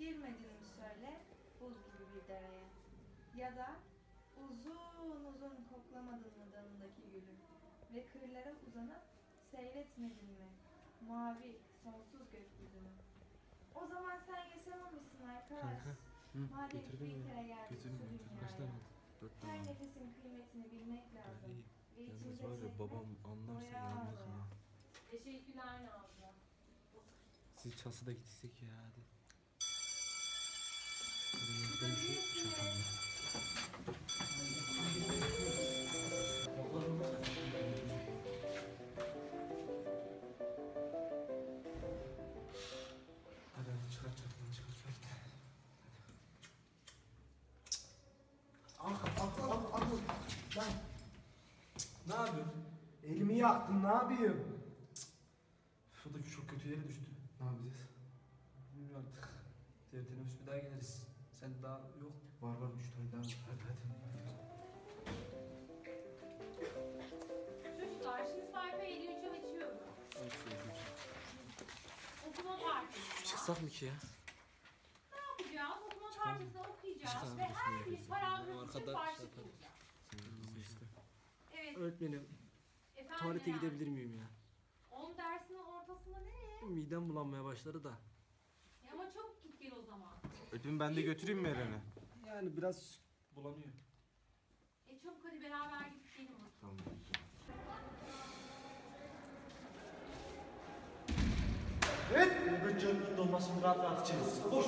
girmediğimi söyle buz gibi bir dereye. Ya da uzun uzun koklamadın mı dalındaki gülü ve kırlara uzanıp seyretmedin mi mavi sonsuz gökyüzünü? O zaman sen yaşamamışsın arkadaş. Madem bir kere geldin her nefesin kıymetini bilmek lazım. Ve yalnız var ya babam anlarsa yalnız mı? Teşekkürler Nazlı. Siz Çası'da gitsek ya hadi. Hadi çıkar çatlığını çıkar. Ah ben. Ne yapıyorsun? Elimi yaktım, ne yapayım? Şuradaki çok kötü yere düştü. Ne yapacağız? Bilmiyorum artık. Diğer teneffüs bir daha geliriz. Sen daha yok. Var var 3 tane daha. Hadi. Çocuklar şimdi sayfa 53'e açıyorum. Okuma partisi. Çıksak mı ki ya? Ne yapacağız? Okuma partisini okuyacağız ve her bir paragraf için parça bulacağız. Evet. Öğretmenim. Tuvalete gidebilir miyim ya? Onun dersinin ortasında nereye? Midem bulanmaya başladı da. Ya ama çabuk git gel o zaman. Öpüm ben de götüreyim mi Eren'i? Yani biraz bulanıyor. E çabuk hadi beraber gidip gelin. Tamam. Evet. Bugün canlı dolmasını rahat rahat içeriz. Boş.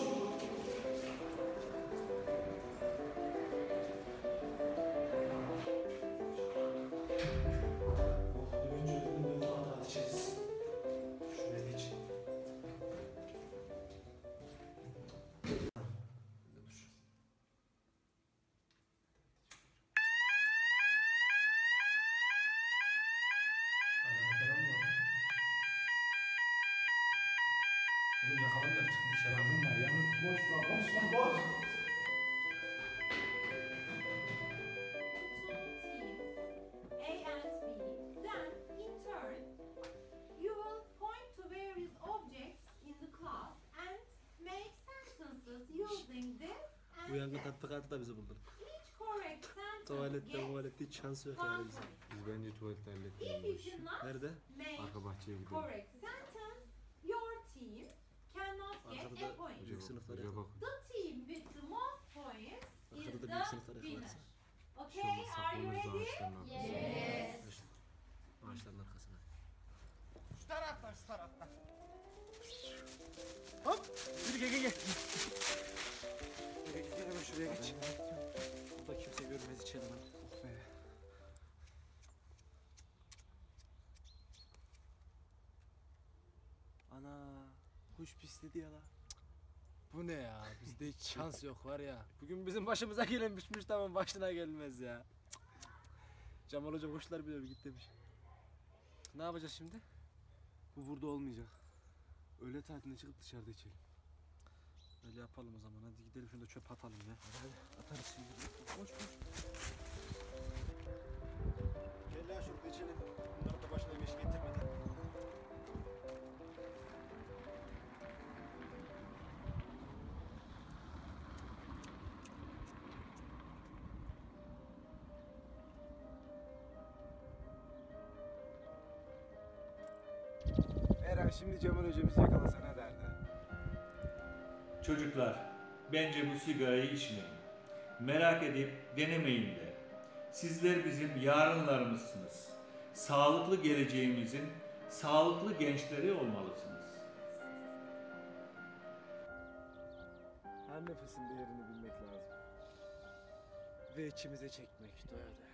Uyangı tatbikatı da bizi buldun. Tuvalette muvalette hiç şans yok yani bize. Biz bence tuvalette halletmeyiz. Nerede? Arka bahçeye gidelim. Büyük sınıflara yakın. Arkada da büyük sınıflara yakınlarsa. Şurada saklanırız ağaçların arkasına. Ağaçların arkasına. Şu taraftan, şu taraftan. Hop! Yürü gel. Hemen şuraya geç. Burada kimse görmez içeri lan. Ana kuş pisledi ya la. Bu ne ya? Bizde hiç şans yok var ya. Bugün bizim başımıza gelen pişmiş tamam başına gelmez ya. Cemal Hoca kuşlar bile bir git demiş. Ne yapacağız şimdi? Bu burada olmayacak. Öğle tatiline çıkıp dışarıda içelim. Öyle yapalım o zaman. Hadi gidelim şurada çöp atalım ya. Hadi atarız şimdi. Koş. Gel lan şurada içelim. Bunların da başına bir iş getirmeden. Eren şimdi Cemal Hoca bizi yakalasana derdi. Çocuklar, bence bu sigarayı içmeyin. Merak edip denemeyin de. Sizler bizim yarınlarımızsınız. Sağlıklı geleceğimizin sağlıklı gençleri olmalısınız. Her nefesin değerini bilmek lazım. Ve içimize çekmek doya doya.